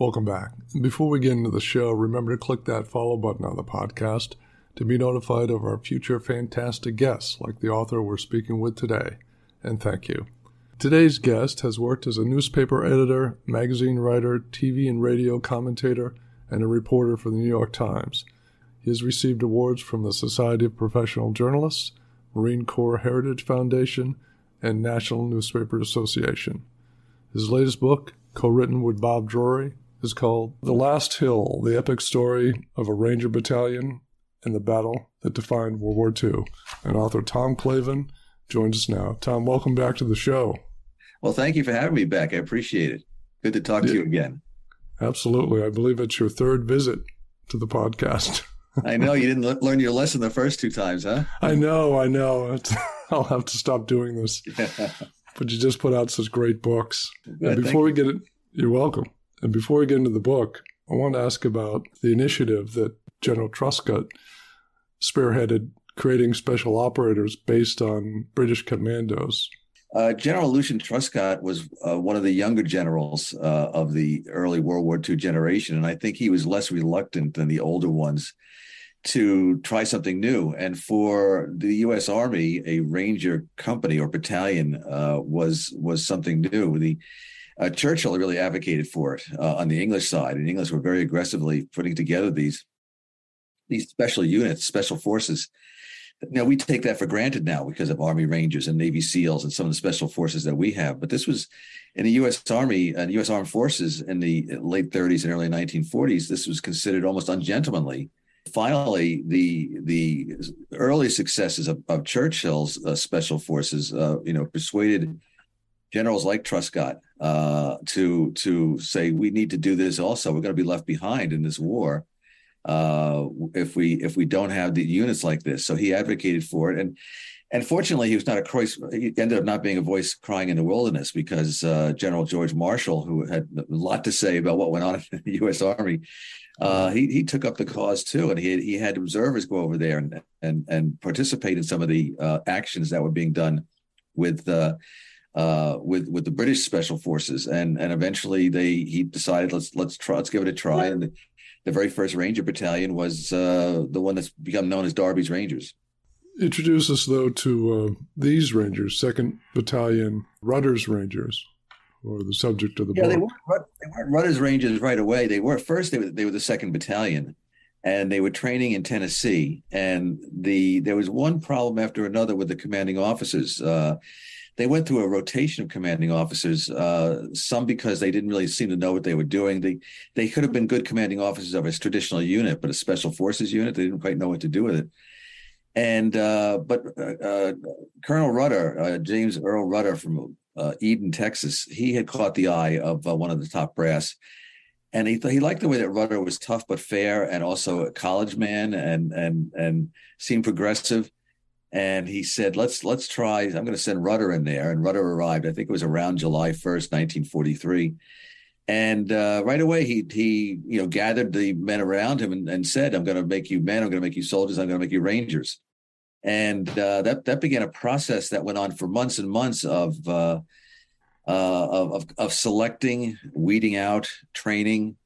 Welcome back. Before we get into the show, remember to click that follow button on the podcast to be notified of our future fantastic guests, like the author we're speaking with today. And thank you. Today's guest has worked as a newspaper editor, magazine writer, TV and radio commentator, and a reporter for the New York Times. He has received awards from the Society of Professional Journalists, Marine Corps Heritage Foundation, and National Newspaper Association. His latest book, co-written with Bob Drury, is called The Last Hill, the Epic Story of a Ranger Battalion and the Battle that Defined World War II. And author Tom Clavin joins us now. Tom, welcome back to the show. Well, thank you for having me back. I appreciate it. Good to talk to you again. Absolutely. I believe it's your third visit to the podcast. I know. You didn't learn your lesson the first two times, huh? I know. I'll have to stop doing this. Yeah. But you just put out such great books. And before we get it, you're welcome. And before we get into the book, I want to ask about the initiative that General Truscott spearheaded, creating special operators based on British commandos. General Lucian Truscott was one of the younger generals of the early World War II generation, and I think he was less reluctant than the older ones to try something new. And for the U.S. Army, a Ranger company or battalion was something new. Churchill really advocated for it on the English side, and the English were very aggressively putting together these special units, special forces. Now, we take that for granted now because of Army Rangers and Navy SEALs and some of the special forces that we have. But this was in the U.S. Army and U.S. Armed Forces in the late 30s and early 1940s. This was considered almost ungentlemanly. Finally, the early successes of Churchill's special forces, persuaded generals like Truscott to say, we need to do this also. We're going to be left behind in this war if we don't have the units like this. So he advocated for it, and fortunately, he ended up not being a voice crying in the wilderness, because General George Marshall, who had a lot to say about what went on in the U.S. Army, he took up the cause too, and he had observers go over there and participate in some of the actions that were being done with the British special forces, and eventually he decided let's give it a try. And the very first Ranger battalion was the one that's become known as Darby's Rangers. Introduce us, though, to these Rangers, 2nd Battalion Rudder's Rangers, or the subject of the book. They weren't Rudder's Rangers right away. They were the 2nd Battalion, and they were training in Tennessee. And there was one problem after another with the commanding officers. They went through a rotation of commanding officers, some because they didn't really seem to know what they were doing. They could have been good commanding officers of a traditional unit, but a special forces unit, they didn't quite know what to do with it. And but Colonel Rudder, James Earl Rudder from Eden, Texas, he had caught the eye of one of the top brass. And he liked the way that Rudder was tough but fair, and also a college man, and seemed progressive. And he said, let's try. I'm going to send Rudder in there. And Rudder arrived, I think it was around July 1st, 1943. And right away, he gathered the men around him and said, I'm going to make you men. I'm going to make you soldiers. I'm going to make you Rangers. And that began a process that went on for months and months of selecting, weeding out, training.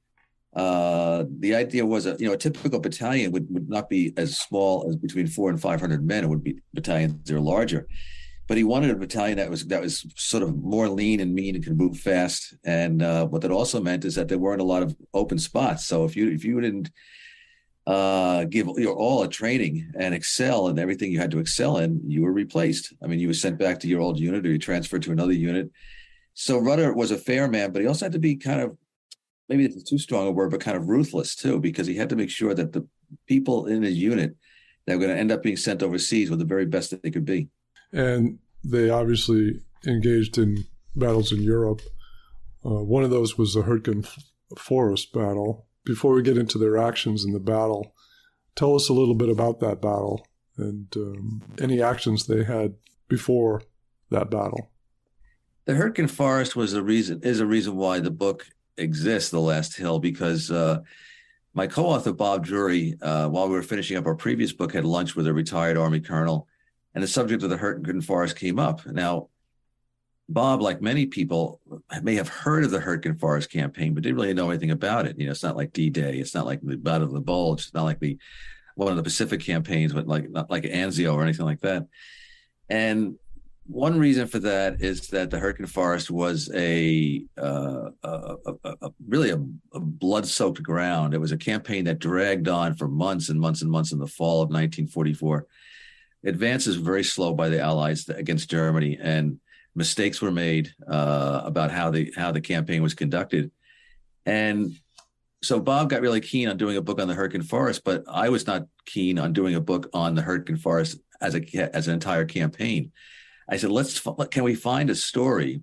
The idea was, a typical battalion would not be as small as between 400 and 500 men. It would be battalions that are larger, but he wanted a battalion that was sort of more lean and mean and could move fast. And what that also meant is that there weren't a lot of open spots. So if you didn't give your all a training and excel in everything you had to excel in, you were replaced. I mean, you were sent back to your old unit, or you transferred to another unit. So Rudder was a fair man, but he also had to be kind of, maybe it's too strong a word, but kind of ruthless too, because he had to make sure that the people in his unit that were going to end up being sent overseas were the very best that they could be. And they obviously engaged in battles in Europe. One of those was the Hürtgen Forest battle. Before we get into their actions in the battle, tell us a little bit about that battle and any actions they had before that battle. The Hürtgen Forest is a reason why the book exists, The Last Hill, because my co-author Bob Drury, while we were finishing up our previous book, had lunch with a retired Army colonel, and the subject of the Hürtgen Forest came up. Now, Bob, like many people, may have heard of the Hürtgen Forest campaign, but didn't really know anything about it. You know, it's not like D-Day. It's not like the Battle of the Bulge. It's not like the one of the Pacific campaigns, but like not like Anzio or anything like that. And one reason for that is that the Hürtgen Forest was a really a blood-soaked ground. It was a campaign that dragged on for months and months and months in the fall of 1944. Advances were very slow by the Allies against Germany, and mistakes were made about how the campaign was conducted. And so Bob got really keen on doing a book on the Hürtgen Forest, but I was not keen on doing a book on the Hürtgen Forest as an entire campaign. I said, can we find a story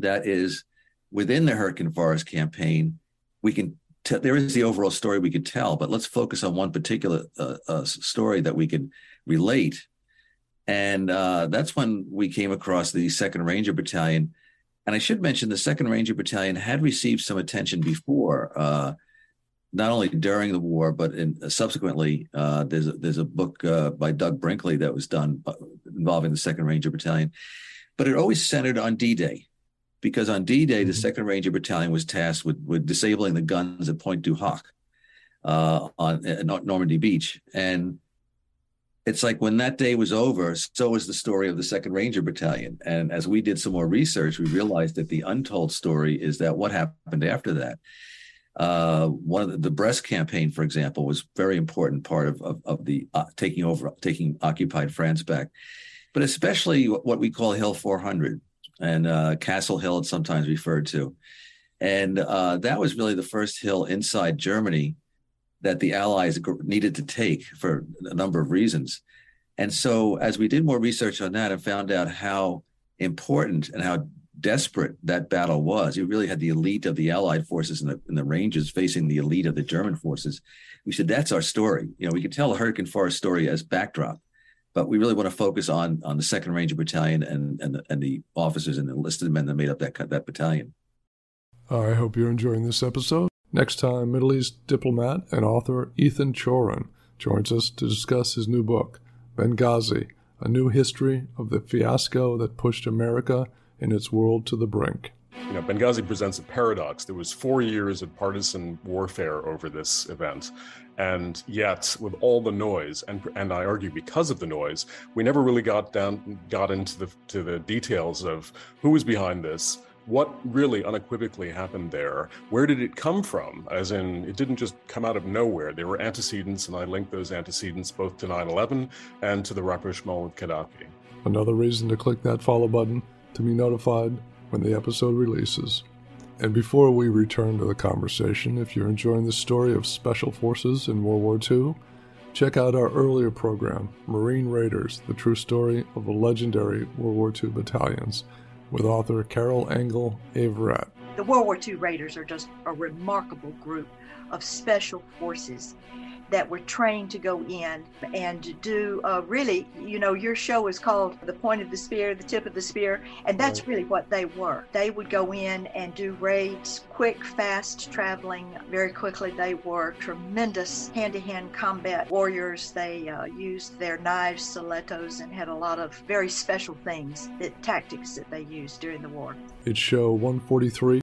that is within the Hürtgen Forest campaign? We can there is the overall story we could tell, but let's focus on one particular story that we could relate. And that's when we came across the 2nd Ranger Battalion. And I should mention the 2nd Ranger Battalion had received some attention before, not only during the war, but subsequently. There's a book by Doug Brinkley that was done involving the 2nd Ranger Battalion. But it always centered on D-Day, because on D-Day, the 2nd Ranger Battalion was tasked with disabling the guns at Pointe du Hoc on Normandy Beach. And it's like when that day was over, so was the story of the 2nd Ranger Battalion. And as we did some more research, we realized that the untold story is that what happened after that. One of the Brest campaign, for example, was a very important part of the taking occupied France back, but especially what we call Hill 400 and Castle Hill, it's sometimes referred to. And that was really the first hill inside Germany that the Allies needed to take for a number of reasons. And so as we did more research on that and found out how important and how desperate that battle was, you really had the elite of the Allied forces and the Rangers facing the elite of the German forces. We said, that's our story. You know, we could tell the Hürtgen Forest story as backdrop, but we really want to focus on the 2nd Ranger Battalion and the officers and enlisted men that made up that battalion. I hope you're enjoying this episode. Next time, Middle East diplomat and author Ethan Chorin joins us to discuss his new book, Benghazi, A New History of the Fiasco That Pushed America and Its World to the Brink. You know, Benghazi presents a paradox. There was 4 years of partisan warfare over this event. And yet, with all the noise, and I argue because of the noise, we never really got into the details of who was behind this, what really unequivocally happened there, where did it come from? As in, it didn't just come out of nowhere. There were antecedents, and I linked those antecedents both to 9/11 and to the rapprochement with Kadaki. Another reason to click that follow button to be notified when the episode releases. And before we return to the conversation, if you're enjoying the story of Special Forces in World War II, check out our earlier program, Marine Raiders, the true story of the legendary World War II battalions, with author Carol Engel Averett. The World War II Raiders are just a remarkable group of special forces that were trained to go in and to do really, you know, your show is called The Point of the Spear, The Tip of the Spear, and that's really what they were. They would go in and do raids, quick, fast traveling, very quickly. They were tremendous hand-to-hand combat warriors. They used their knives, stilettos, and had a lot of very special things, the tactics that they used during the war. It's show 143,